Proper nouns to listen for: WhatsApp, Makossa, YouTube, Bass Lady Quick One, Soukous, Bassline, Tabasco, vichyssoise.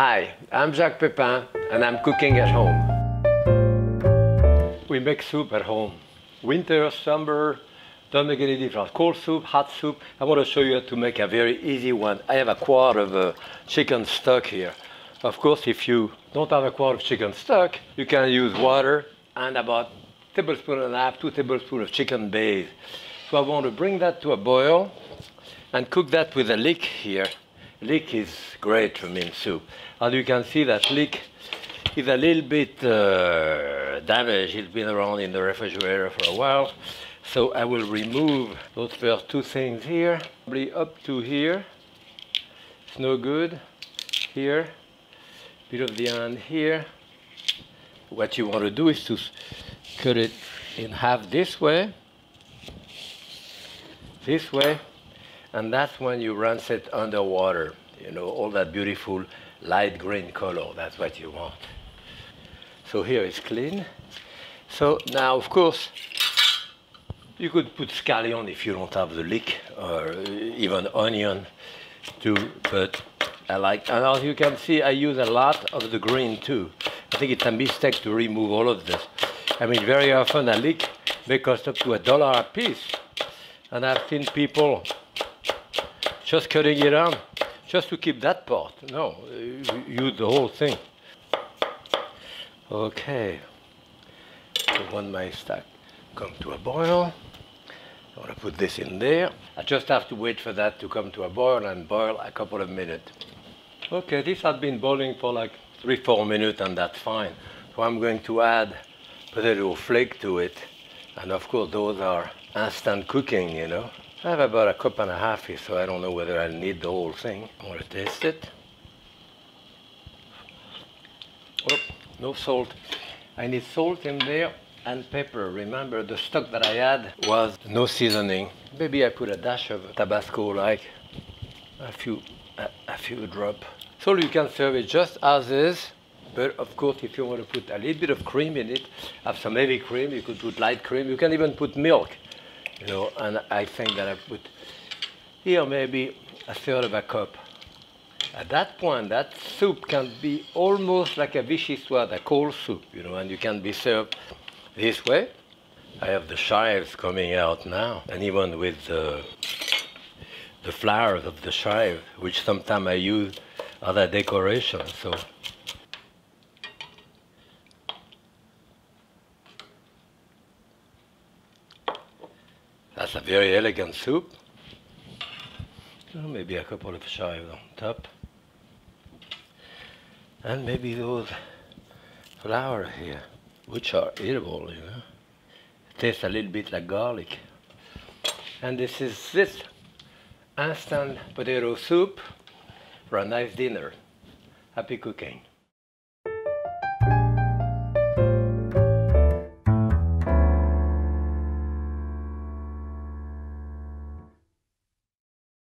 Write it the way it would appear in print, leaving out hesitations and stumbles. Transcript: Hi, I'm Jacques Pepin and I'm cooking at home. We make soup at home. Winter, summer, doesn't make any difference. Cold soup, hot soup. I want to show you how to make a very easy one. I have a quart of chicken stock here. Of course, if you don't have a quart of chicken stock, you can use water and about a tablespoon and a half, 2 tablespoons of chicken base. So I want to bring that to a boil and cook that with a lick here. Lick is great for mint soup. And you can see that lick is a little bit damaged. It's been around in the refrigerator for a while. So I will remove those first two things here. Probably up to here. It's no good. Here. Bit of the end here. What you want to do is to cut it in half this way. This way. And that's when you rinse it underwater. You know, all that beautiful light green color. That's what you want. So here it's clean. So now, of course, you could put scallion if you don't have the lick, or even onion too, but I like, and as you can see, I use a lot of the green too. I think it's a mistake to remove all of this. I mean, very often a lick may cost up to $1 a piece. And I've seen people just cutting it on, just to keep that part. No, use the whole thing. Okay. So when my stock comes to a boil, I'm gonna put this in there. I just have to wait for that to come to a boil and boil a couple of minutes. Okay, this has been boiling for like 3-4 minutes and that's fine. So I'm going to add potato flake to it. And of course, those are instant cooking, you know. I have about 1.5 cups here, so I don't know whether I need the whole thing. I'm going to taste it. Oh, no salt. I need salt in there and pepper. Remember, the stock that I had was no seasoning. Maybe I put a dash of Tabasco, like a few drops. So you can serve it just as is. But of course, if you want to put a little bit of cream in it, have some heavy cream, you could put light cream. You can even put milk. You know, and I think that I put here maybe 1/3 cup. At that point, that soup can be almost like a vichyssoise, a cold soup, you know, and you can be served this way. I have the chives coming out now, and even with the flowers of the chive, which sometimes I use as a decoration. So. That's a very elegant soup. So maybe a couple of chives on top. And maybe those flowers here, which are edible, you know. Tastes a little bit like garlic. And this is this instant potato soup for a nice dinner. Happy cooking.